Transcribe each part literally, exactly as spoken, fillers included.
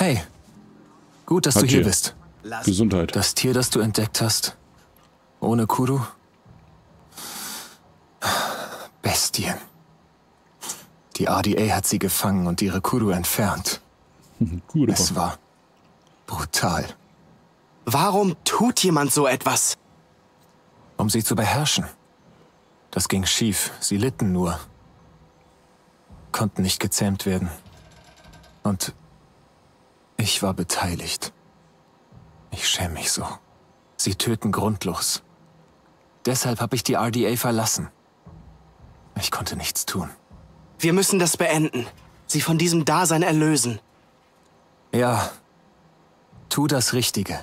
Hey, gut, dass Hat du hier, hier bist. Gesundheit. Das Tier, das du entdeckt hast, ohne Kuru. Bestien. Die R D A hat sie gefangen und ihre Kuru entfernt. Gut. Es war brutal. Warum tut jemand so etwas? Um sie zu beherrschen. Das ging schief. Sie litten nur. Konnten nicht gezähmt werden. Und ich war beteiligt. Ich schäme mich so. Sie töten grundlos. Deshalb habe ich die R D A verlassen. Ich konnte nichts tun. Wir müssen das beenden. Sie von diesem Dasein erlösen. Ja. Tu das Richtige.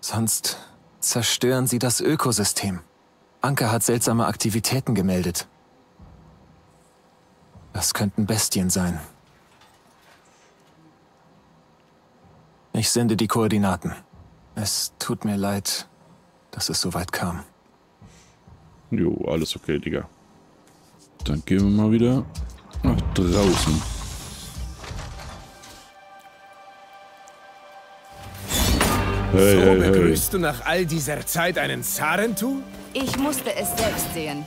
Sonst zerstören sie das Ökosystem. Anker hat seltsame Aktivitäten gemeldet. Das könnten Bestien sein. Ich sende die Koordinaten. Es tut mir leid, dass es so weit kam. Jo, alles okay, Digga. Dann gehen wir mal wieder nach draußen. Hey, hey, hey. So begrüßt du nach all dieser Zeit einen Sarentu? Ich musste es selbst sehen.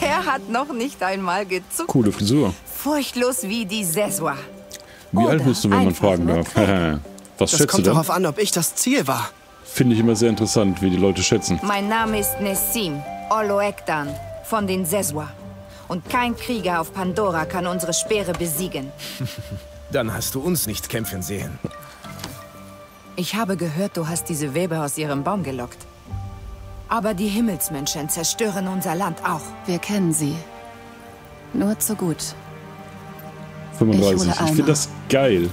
Er hat noch nicht einmal gezuckt. Coole Frisur. Furchtlos wie die Seswa. Wie Oder alt bist du, wenn man fragen darf? Was schätzt du denn? Das kommt darauf an, ob ich das Ziel war. Finde ich immer sehr interessant, wie die Leute schätzen. Mein Name ist Nesim, Olo'eyktan, von den Seswa. Und kein Krieger auf Pandora kann unsere Speere besiegen. Dann hast du uns nicht kämpfen sehen. Ich habe gehört, du hast diese Weber aus ihrem Baum gelockt. Aber die Himmelsmenschen zerstören unser Land auch. Wir kennen sie. Nur zu gut. fünfunddreißig. Ich, ich finde das geil.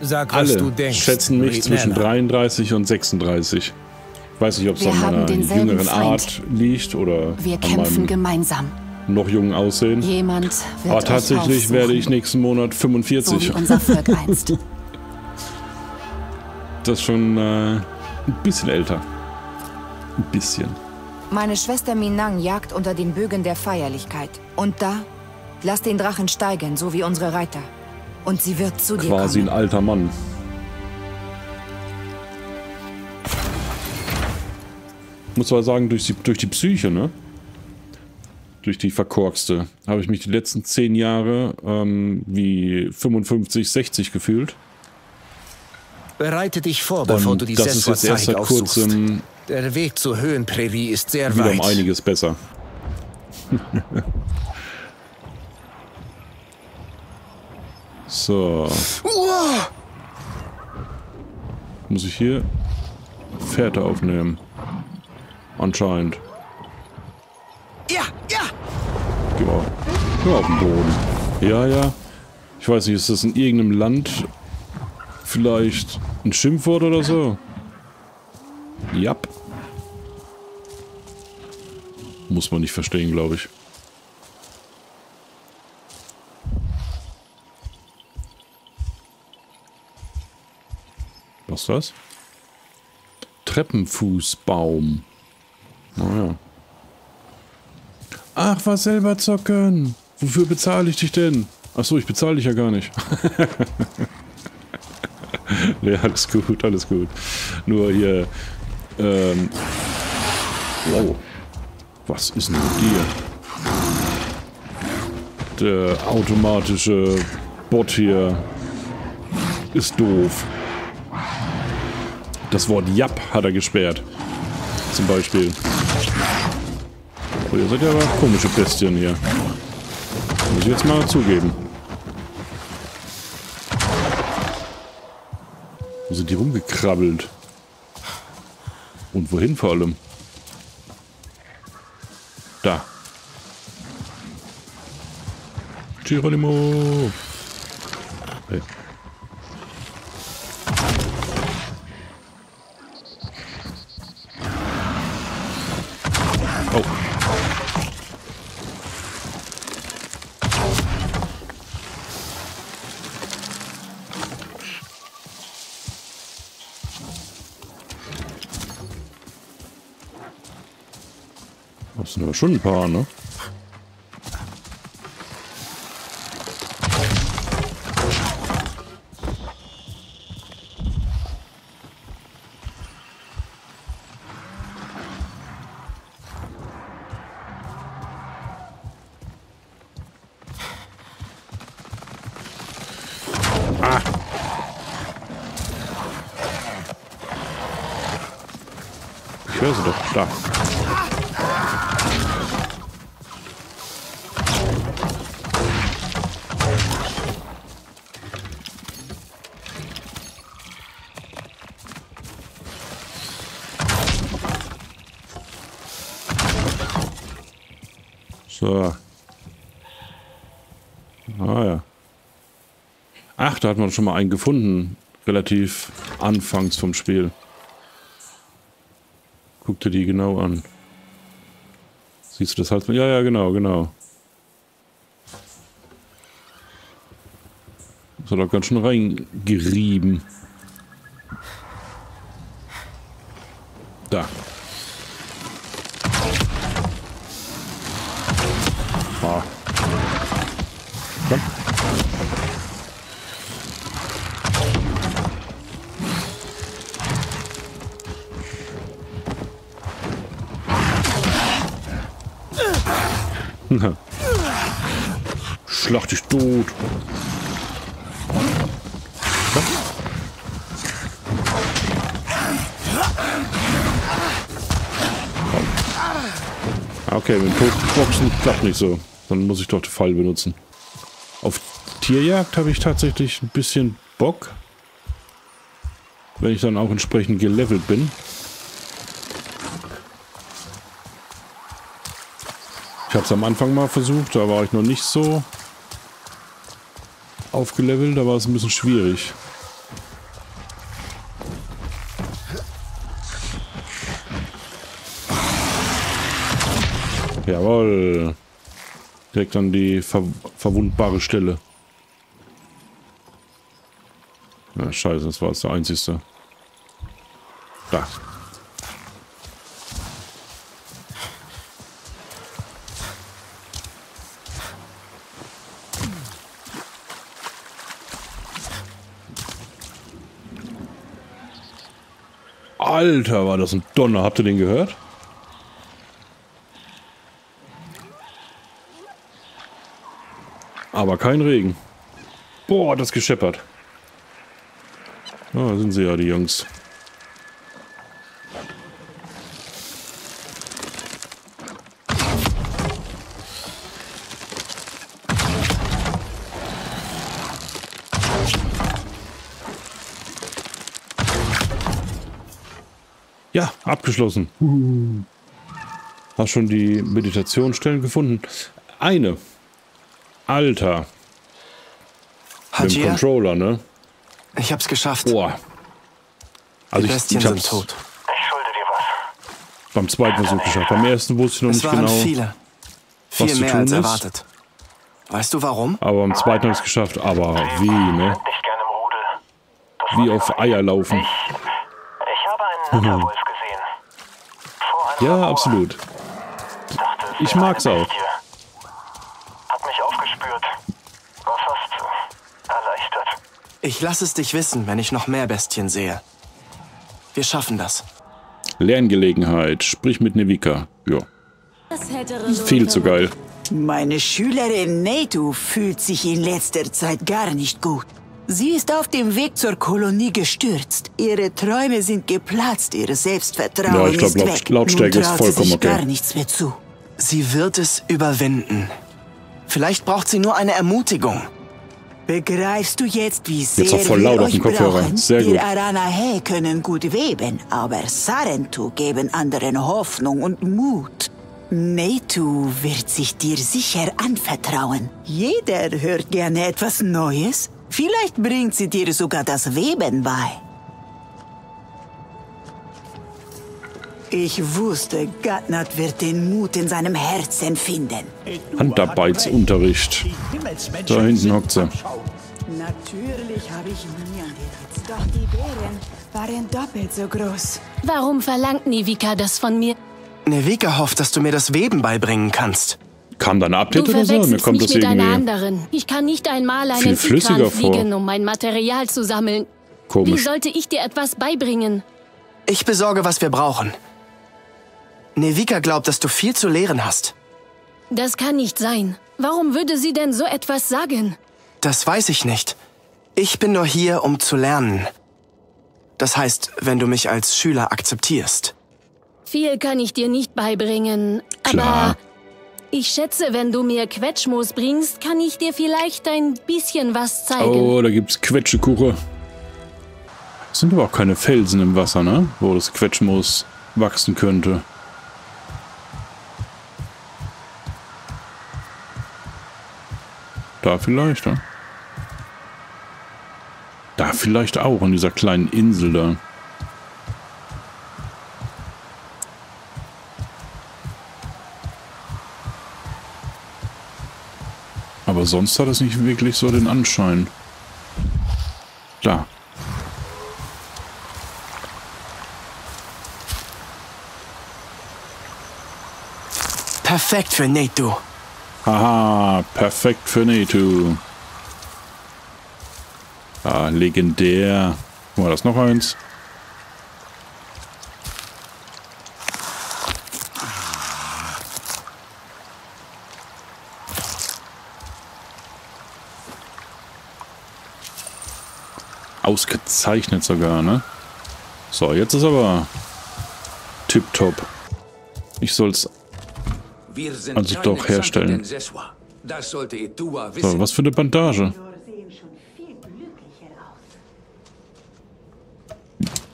Sag, was Alle du denkst. Schätzen mich zwischen dreiunddreißig und sechsunddreißig. Ich weiß nicht, ob es an meiner jüngeren Feind. Art liegt oder Wir an kämpfen gemeinsam. Noch jung aussehen. Jemand wird Aber tatsächlich werde ich nächsten Monat fünfundvierzig. So wie unser Volk einst. Das ist schon äh, ein bisschen älter. Ein bisschen. Meine Schwester Minang jagt unter den Bögen der Feierlichkeit. Und da, lass den Drachen steigen, so wie unsere Reiter. Und sie wird zu Quasi dir kommen. Quasi ein alter Mann. Muss zwar sagen, durch die, durch die Psyche, ne? Durch die verkorkste. Habe ich mich die letzten zehn Jahre ähm, wie fünfundfünfzig, sechzig gefühlt. Bereite dich vor, bevor Und du die Seswa-Zeit aufsuchst. Der Weg zur Höhenprärie ist sehr weit. Wieder um einiges besser. So. Uah! Muss ich hier Fährte aufnehmen? Anscheinend. Ja, ja! Geh mal, geh mal auf den Boden. Ja, ja. Ich weiß nicht, ist das in irgendeinem Land vielleicht ein Schimpfwort oder so? Jap. Muss man nicht verstehen, glaube ich. Was ist das? Treppenfußbaum. Naja. Ach, was selber zocken. Wofür bezahle ich dich denn? Achso, ich bezahle dich ja gar nicht. Nee, alles gut, alles gut. Nur hier. Ähm, wow. Was ist denn mit dir? Der automatische Bot hier ist doof. Das Wort Japp hat er gesperrt. Zum Beispiel. Oh, ihr seid ja aber komische Bestien hier. Muss ich jetzt mal zugeben. Wo sind die rumgekrabbelt? Und wohin vor allem? Da. Geronimo! Hey. Oh. Das sind aber schon ein paar, ne? Ah. Ich höre sie doch, da. So. Ah ja. Ach, da hat man schon mal einen gefunden. Relativ anfangs vom Spiel. Guck dir die genau an. Siehst du das Halsband? Ja, ja, genau, genau. Das hat er ganz schön reingerieben. Da. Ah. Komm. Schlag dich tot. Okay, mit Boxen klappt nicht so. Dann muss ich doch den Fall benutzen. Auf Tierjagd habe ich tatsächlich ein bisschen Bock. Wenn ich dann auch entsprechend gelevelt bin. Ich habe es am Anfang mal versucht, da war ich noch nicht so aufgelevelt, da war es ein bisschen schwierig. Jawohl. Direkt an die ver verwundbare Stelle. Na, scheiße, das war jetzt der einzigste. Da. Alter, war das ein Donner. Habt ihr den gehört? Aber kein Regen. Boah, hat das gescheppert. Da sind sie ja, die Jungs. Ja, abgeschlossen. Uhuhu. Hast schon die Meditationsstellen gefunden? Eine. Alter. Mit dem Controller, ne? Ich hab's geschafft. Boah. Also die Bestien ich, ich hab's sind tot. Ich schulde dir was. Beim zweiten Versuch geschafft. Beim ersten wusste ich noch es nicht waren genau, viele. Viel was zu mehr tun als erwartet. Ist. Weißt du warum? Aber beim zweiten habe ich es geschafft. Aber wie, ne? Wie auf Eier laufen. Ich, ich habe einen Ja, absolut. Ich mag's auch. Ich lasse es dich wissen, wenn ich noch mehr Bestien sehe. Wir schaffen das. Lerngelegenheit. Sprich mit Nevika. Ja. Viel zu geil. Meine Schülerin Neytu fühlt sich in letzter Zeit gar nicht gut. Sie ist auf dem Weg zur Kolonie gestürzt. Ihre Träume sind geplatzt, ihr Selbstvertrauen ja, ich glaub, ist laut, weg. Lautstärke Nun traut ist vollkommen sie sich okay. gar nichts mehr zu. Sie wird es überwinden. Vielleicht braucht sie nur eine Ermutigung. Begreifst du jetzt, wie sehr jetzt auch voll laut wir auf dem Kopfhörer. Sehr gut. Wir Aranae können gut weben, aber Sarentu geben anderen Hoffnung und Mut. Neytu wird sich dir sicher anvertrauen. Jeder hört gerne etwas Neues. Vielleicht bringt sie dir sogar das Weben bei. Ich wusste, Gatnat wird den Mut in seinem Herzen finden. Handarbeitsunterricht. Da hinten hockt sie. Natürlich habe ich nie an die Doch die Bären waren doppelt so groß. Warum verlangt Nevika das von mir? Nevika hofft, dass du mir das Weben beibringen kannst. Kam da ein Update oder so? Mir kommt das irgendwie. Ich kann nicht einmal einen Ikran fliegen, um mein Material zu sammeln. Komisch. Wie sollte ich dir etwas beibringen? Ich besorge, was wir brauchen. Nevika glaubt, dass du viel zu lehren hast. Das kann nicht sein. Warum würde sie denn so etwas sagen? Das weiß ich nicht. Ich bin nur hier, um zu lernen. Das heißt, wenn du mich als Schüler akzeptierst. Viel kann ich dir nicht beibringen, Klar. aber ich schätze, wenn du mir Quetschmoos bringst, kann ich dir vielleicht ein bisschen was zeigen. Oh, da gibt's Quetschekuche. Es sind aber auch keine Felsen im Wasser, ne? Wo das Quetschmoos wachsen könnte. Da vielleicht, ne? Da vielleicht auch, an dieser kleinen Insel da. Aber sonst hat es nicht wirklich so den Anschein. Da. Perfekt für Neytu. Haha, perfekt für Neytu. Ah, legendär. Guck mal, das ist noch eins. Ausgezeichnet sogar, ne? So, jetzt ist aber tipptopp. Ich soll's also doch herstellen. So, was für eine Bandage.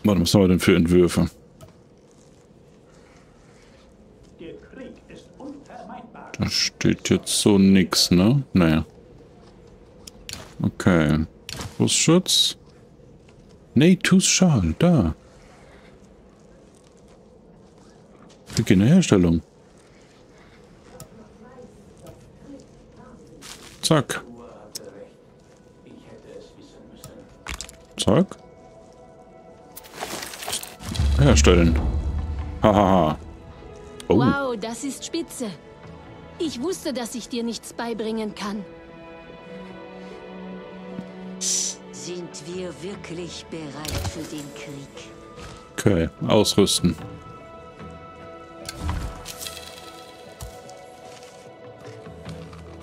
Warte, was haben wir denn für Entwürfe? Da steht jetzt so nix, ne? Naja. Okay. Brustschutz. Neytus Schal, da. Beginn der Herstellung. Zack. Zack. Herstellen. Hahaha. Oh. Wow, das ist spitze. Ich wusste, dass ich dir nichts beibringen kann. Sind wir wirklich bereit für den Krieg? Okay, ausrüsten.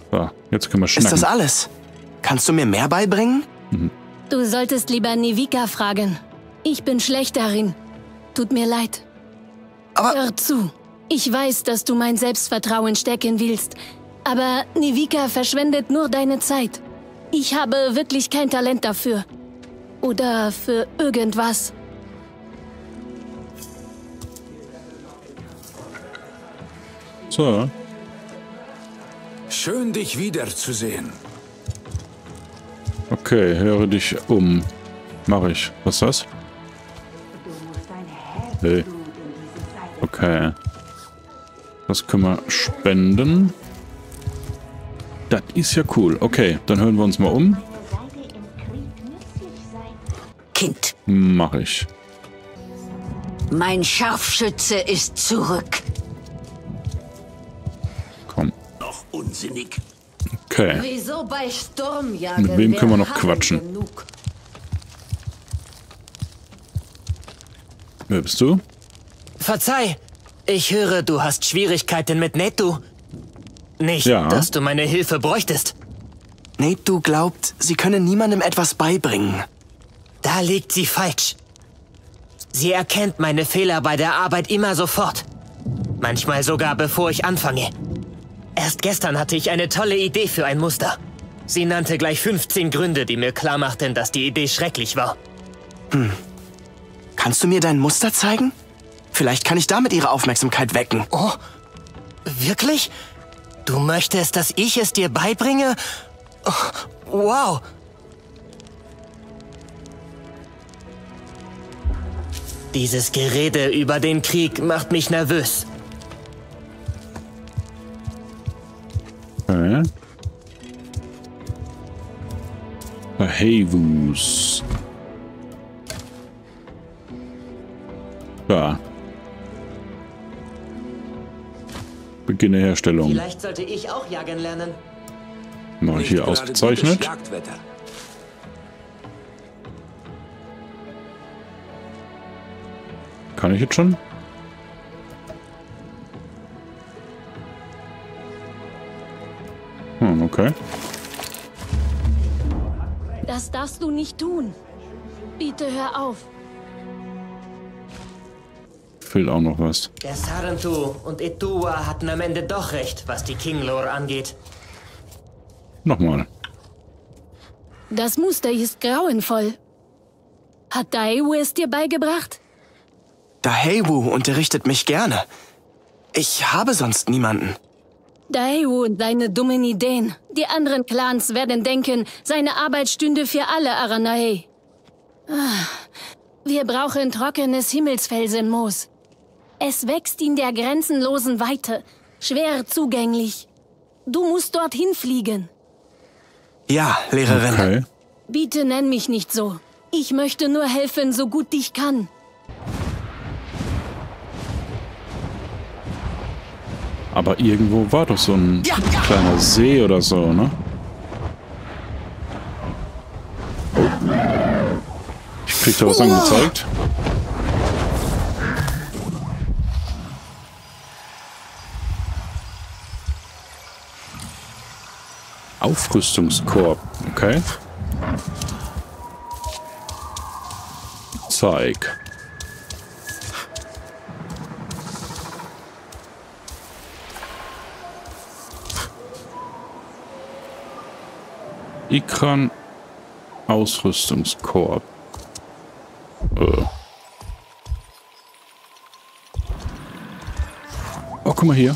So, jetzt können wir schnacken. Ist das alles? Kannst du mir mehr beibringen? Mhm. Du solltest lieber Nevika fragen. Ich bin schlecht darin. Tut mir leid. Aber hör zu. Ich weiß, dass du mein Selbstvertrauen stärken willst. Aber Nevika verschwendet nur deine Zeit. Ich habe wirklich kein Talent dafür. Oder für irgendwas. So. Schön, dich wiederzusehen. Okay, höre dich um. Mach ich. Was ist das? Hey. Okay. Das können wir spenden. Das ist ja cool. Okay, dann hören wir uns mal um. Kind. Mach ich. Mein Scharfschütze ist zurück. Komm. Noch unsinnig. Okay. Wieso bei Sturmjagen? Mit wem können wir noch quatschen? Genug. Wer bist du? Verzeih. Ich höre, du hast Schwierigkeiten mit Neytu. Nicht, ja. dass du meine Hilfe bräuchtest. Neytu glaubt, sie könne niemandem etwas beibringen. Da liegt sie falsch. Sie erkennt meine Fehler bei der Arbeit immer sofort. Manchmal sogar, bevor ich anfange. Erst gestern hatte ich eine tolle Idee für ein Muster. Sie nannte gleich fünfzehn Gründe, die mir klar machten, dass die Idee schrecklich war. Hm. Kannst du mir dein Muster zeigen? Vielleicht kann ich damit ihre Aufmerksamkeit wecken. Oh, wirklich? Du möchtest, dass ich es dir beibringe? Oh, wow. Dieses Gerede über den Krieg macht mich nervös. Äh? Taheywus. Da. Beginne Herstellung. Vielleicht sollte ich auch jagen lernen. Mal hier ausgezeichnet. Kann ich jetzt schon? Hm, okay. Das darfst du nicht tun. Bitte hör auf. Fehlt auch noch was. Der Sarentu und Etua hatten am Ende doch recht, was die King-Lore angeht. Nochmal. Das Muster ist grauenvoll. Hat Taheywus es dir beigebracht? Taheywus unterrichtet mich gerne. Ich habe sonst niemanden. Taheywus und deine dummen Ideen. Die anderen Clans werden denken, seine Arbeit stünde für alle Aranae. Wir brauchen trockenes Himmelsfelsenmoos. Es wächst in der grenzenlosen Weite, schwer zugänglich. Du musst dorthin fliegen. Ja, Lehrerin. Okay. Bitte nenn mich nicht so. Ich möchte nur helfen, so gut ich kann. Aber irgendwo war doch so ein ja, ja. kleiner See oder so, ne? Ich krieg da was oh. angezeigt. Aufrüstungskorb, okay. Zeig. Ikran Ausrüstungskorb. Äh. Oh, guck mal hier.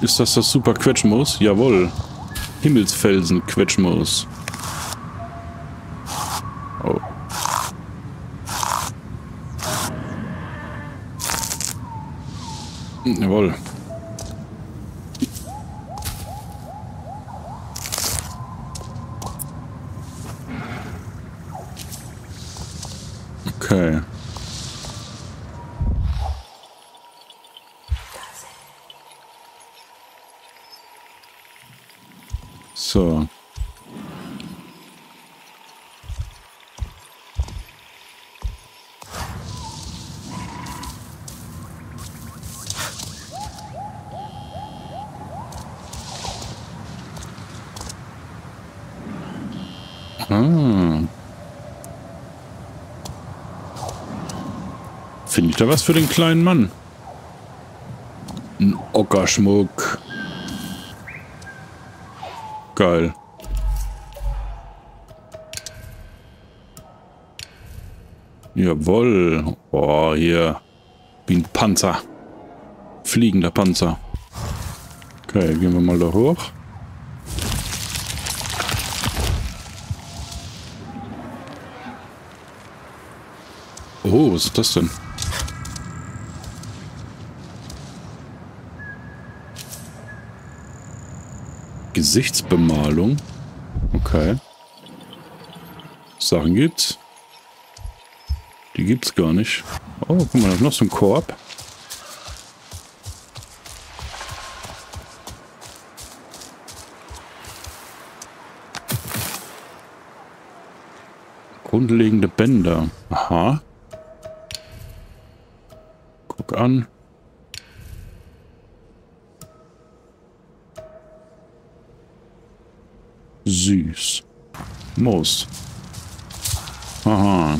Ist das das super Quetschmoos? Jawohl. Himmelsfelsen Quetschmoos. Oh. Jawohl. Okay. So. Ah. Finde ich da was für den kleinen Mann? Ein Ockerschmuck. Geil. Jawohl. Oh, hier. Wie ein Panzer. Fliegender Panzer. Okay, gehen wir mal da hoch. Oh, was ist das denn? Gesichtsbemalung. Okay. Sachen gibt's. Die gibt's gar nicht. Oh, guck mal, da ist noch so ein Korb. Grundlegende Bänder. Aha. Guck an. Süß. Moos. Aha.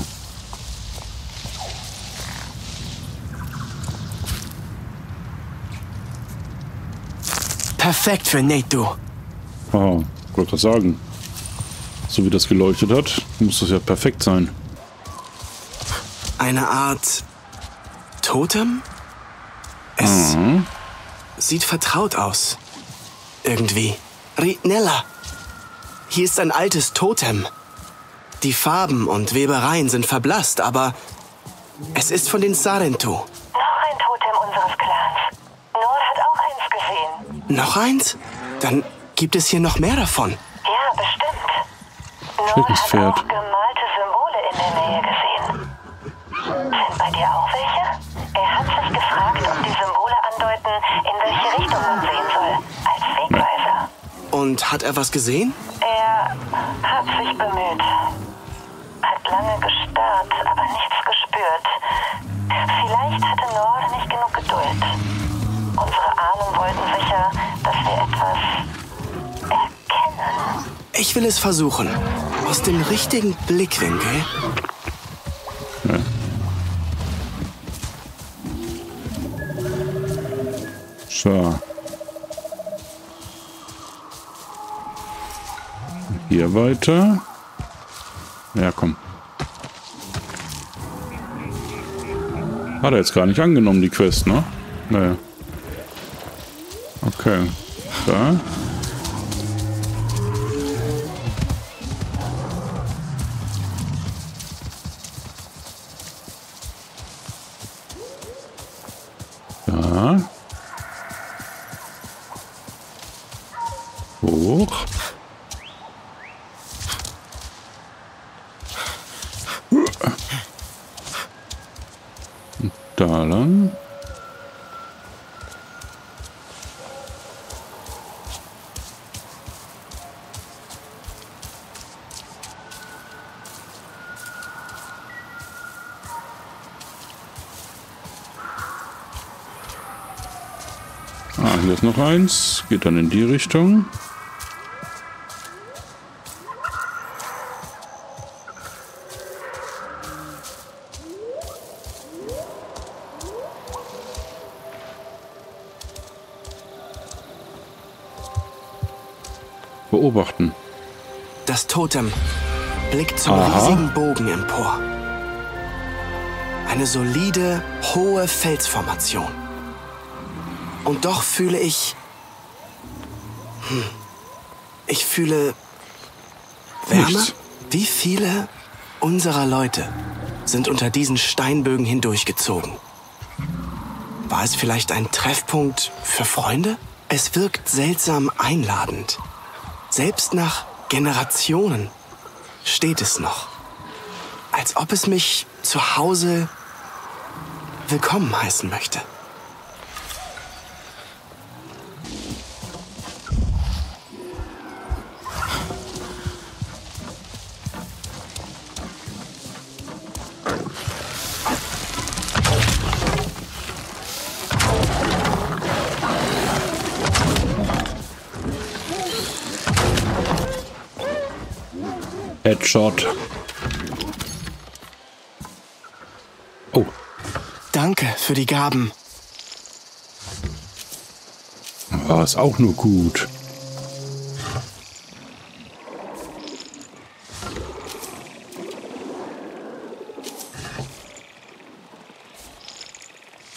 Perfekt für Neytu. Oh, wollte was sagen. So wie das geleuchtet hat, muss das ja perfekt sein. Eine Art Totem? Es mhm. sieht vertraut aus. Irgendwie. Ritnella. Hier ist ein altes Totem. Die Farben und Webereien sind verblasst, aber es ist von den Sarentu. Noch ein Totem unseres Clans. Nor hat auch eins gesehen. Noch eins? Dann gibt es hier noch mehr davon. Ja, bestimmt. Nor hat auch gemalte Symbole in der Nähe gesehen. Sind bei dir auch welche? Er hat sich gefragt, ob die Symbole andeuten, in welche Richtung man sehen soll, als Wegweiser. Und hat er was gesehen? Hat sich bemüht. Hat lange gestarrt, aber nichts gespürt. Vielleicht hatte Nor nicht genug Geduld. Unsere Ahnen wollten sicher, dass wir etwas erkennen. Ich Ich will es versuchen. Aus dem richtigen Blickwinkel. Ja. So. Hier weiter. Ja, komm. Hat er jetzt gar nicht angenommen, die Quest, ne? Naja. Okay. Da. Da. Hoch. Und da lang. Ah, hier ist noch eins. Geht dann in die Richtung. Beobachten. Das Totem blickt zum Aha. riesigen Bogen empor. Eine solide, hohe Felsformation. Und doch fühle ich... Hm, ich fühle... Wärme? Nichts. Wie viele unserer Leute sind unter diesen Steinbögen hindurchgezogen? War es vielleicht ein Treffpunkt für Freunde? Es wirkt seltsam einladend. Selbst nach Generationen steht es noch. Als ob es mich zu Hause willkommen heißen möchte. Headshot. Oh. Danke für die Gaben. War es auch nur gut.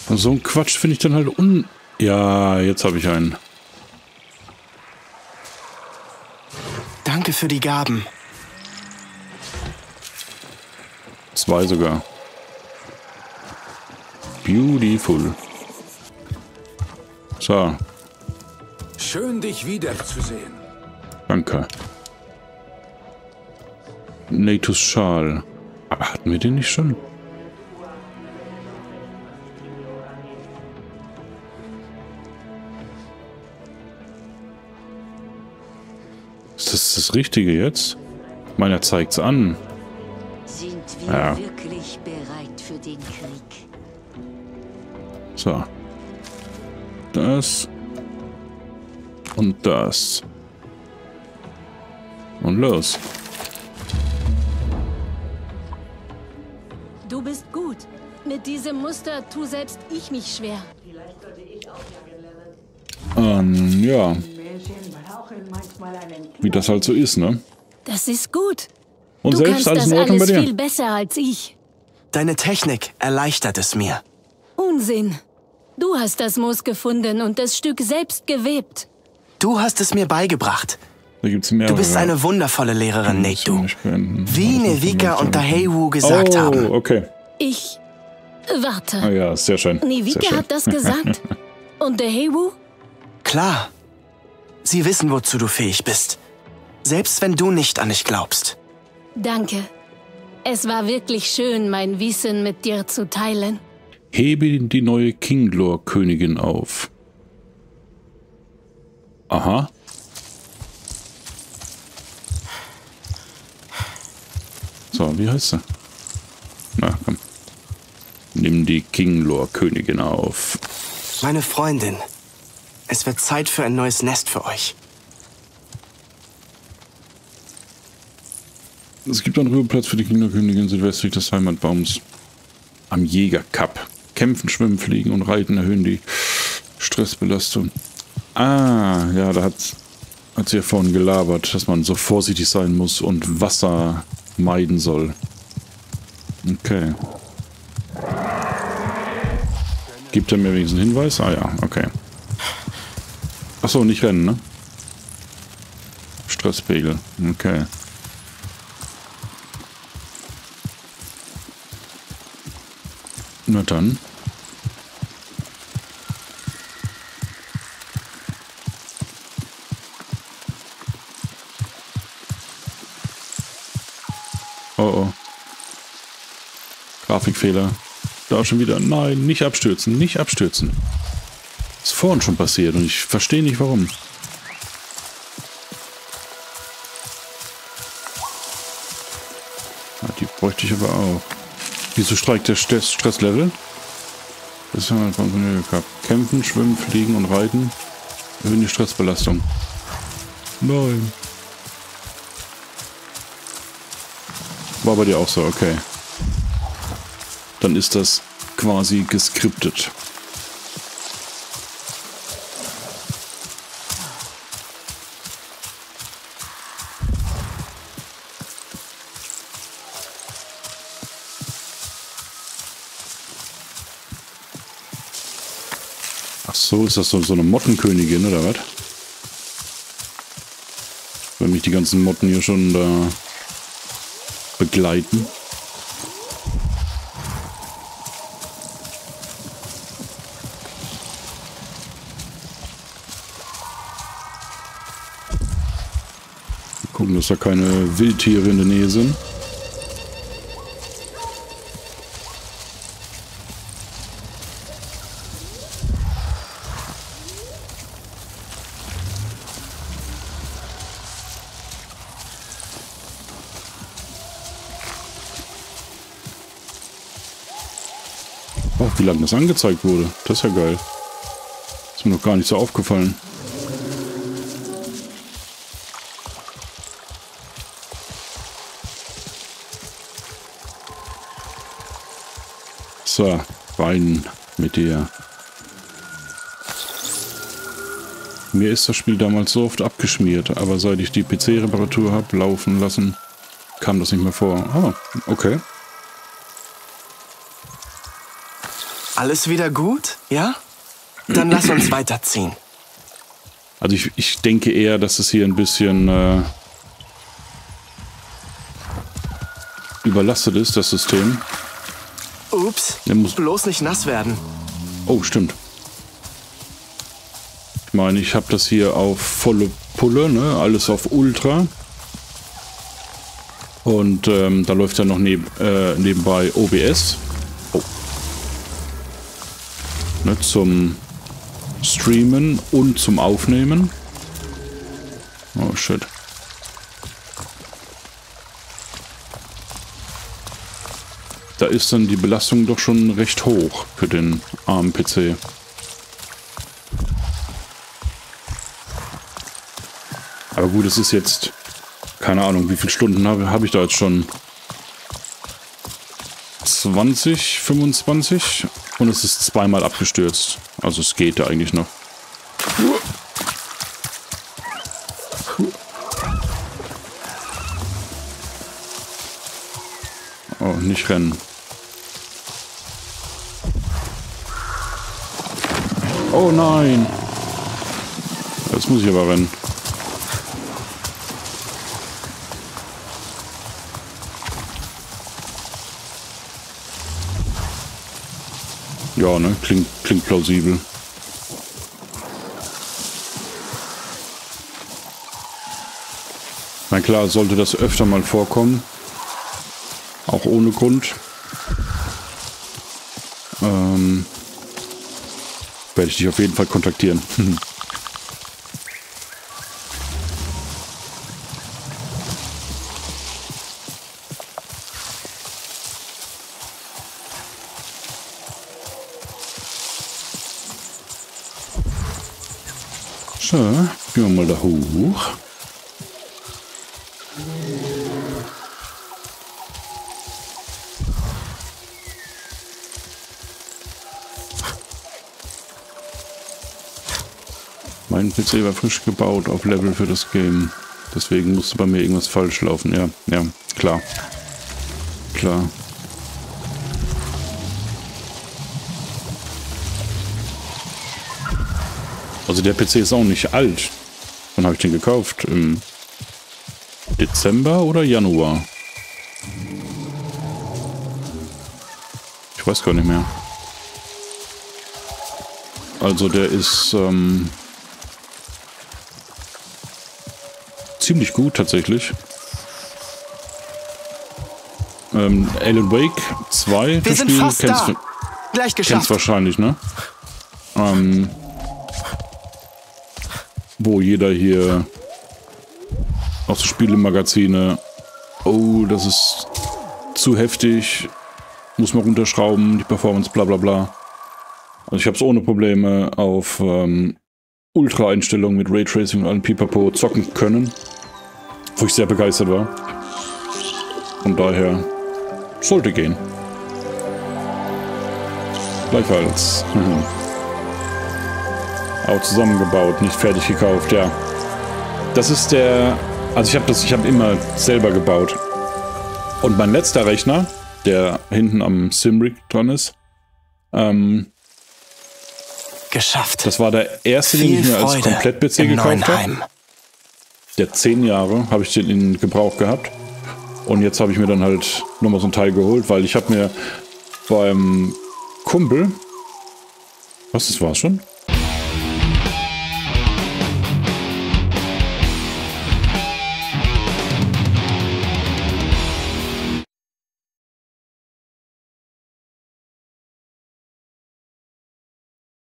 Und so ein Quatsch finde ich dann halt un... Ja, jetzt habe ich einen. Danke für die Gaben. Zwei sogar. Beautiful. So. Schön, dich wiederzusehen. Danke. Neytus Schal. Aber hatten wir den nicht schon? Ist das das Richtige jetzt? Meiner zeigt's an. Wir ja. wirklich bereit für den Krieg. So. Das. Und das. Und los. Du bist gut. Mit diesem Muster tu selbst ich mich schwer. Vielleicht sollte ich auch jagen lernen. Ähm, ja. Wie das halt so ist, ne? Das ist gut. Und du selbst kannst als das alles bei dir. Viel besser als ich. Deine Technik erleichtert es mir. Unsinn. Du hast das Moos gefunden und das Stück selbst gewebt. Du hast es mir beigebracht. Da gibt's mehrere. Du bist eine wundervolle Lehrerin, Neytu. Wie Nevika und Taheywus gesagt oh, haben. Okay. Ich warte. Oh ja, sehr schön. Nevika sehr schön. Hat das gesagt. Und Taheywus? Klar. Sie wissen, wozu du fähig bist. Selbst wenn du nicht an dich glaubst. Danke. Es war wirklich schön, mein Wissen mit dir zu teilen. Hebe die neue Kinglor-Königin auf. Aha. So, wie heißt sie? Na, komm. Nimm die Kinglor-Königin auf. Meine Freundin, es wird Zeit für ein neues Nest für euch. Es gibt einen Ruheplatz für die Kinderkönigin südwestlich des Heimatbaums. Am Jägerkap. Kämpfen, schwimmen, fliegen und reiten erhöhen die Stressbelastung. Ah, ja, da hat, hat sie ja vorhin gelabert, dass man so vorsichtig sein muss und Wasser meiden soll. Okay. Gibt er mir wenigstens einen Hinweis? Ah ja, okay. Achso, nicht rennen, ne? Stresspegel, okay. Na dann. Oh oh. Grafikfehler. Da schon wieder. Nein, nicht abstürzen, nicht abstürzen. Ist vorhin schon passiert und ich verstehe nicht warum. Ja, die bräuchte ich aber auch. Wieso steigt der Stresslevel? Das haben wir von gehabt. Kämpfen, schwimmen, fliegen und reiten. Erhöhen die Stressbelastung. Nein. War bei dir auch so, okay. Dann ist das quasi geskriptet. Ach so, ist das so, so eine Mottenkönigin oder was? Wenn mich die ganzen Motten hier schon da begleiten. Gucken, dass da keine Wildtiere in der Nähe sind. Oh, wie lange das angezeigt wurde. Das ist ja geil. Ist mir noch gar nicht so aufgefallen. So, rein mit dir. Mir ist das Spiel damals so oft abgeschmiert, aber seit ich die P C-Reparatur habe laufen lassen, kam das nicht mehr vor. Ah, okay. Alles wieder gut? Ja? Dann lass uns weiterziehen. Also ich, ich denke eher, dass es hier ein bisschen äh, überlastet ist, das System. Ups, der muss bloß nicht nass werden. Oh, stimmt. Ich meine, ich habe das hier auf volle Pulle, ne? Alles auf Ultra. Und ähm, da läuft ja noch neb äh, nebenbei O B S. Oh. Ne, zum Streamen und zum Aufnehmen. Oh, shit. Da ist dann die Belastung doch schon recht hoch für den armen P C. Aber gut, es ist jetzt... Keine Ahnung, wie viele Stunden habe hab ich da jetzt schon? zwanzig, fünfundzwanzig? Und es ist zweimal abgestürzt. Also es geht da eigentlich noch. Oh, nicht rennen. Oh nein! Jetzt muss ich aber rennen. Ja, ne? Klingt, klingt plausibel. Na klar, sollte das öfter mal vorkommen. Auch ohne Grund. Ähm... Werde ich dich auf jeden Fall kontaktieren. So, gehen wir mal da hoch. Mein P C war frisch gebaut auf Level für das Game. Deswegen musste bei mir irgendwas falsch laufen. Ja, ja, klar. Klar. Also der P C ist auch nicht alt. Wann habe ich den gekauft? Im Dezember oder Januar? Ich weiß gar nicht mehr. Also der ist ähm, ziemlich gut tatsächlich. Ähm, Alan Wake zwei. Wir sind fast da. Gleich geschafft. Kennst wahrscheinlich, ne? Ähm, wo jeder hier auch so Spielemagazine. Oh, das ist zu heftig. Muss man runterschrauben, die Performance, bla bla bla. Also ich habe es ohne Probleme auf ähm, Ultra-Einstellungen mit Raytracing und allem Pipapo zocken können. Wo ich sehr begeistert war. Von daher sollte gehen. Gleichfalls. Mhm. Auch zusammengebaut, nicht fertig gekauft, ja. Das ist der... Also ich habe das, ich habe immer selber gebaut. Und mein letzter Rechner, der hinten am Simrig dran ist. Ähm, Geschafft. Das war der erste, den ich mir als Komplett-P C gekauft habe. Der zehn Jahre habe ich den in Gebrauch gehabt. Und jetzt habe ich mir dann halt nochmal so ein Teil geholt, weil ich habe mir beim Kumpel... Was, das war's schon?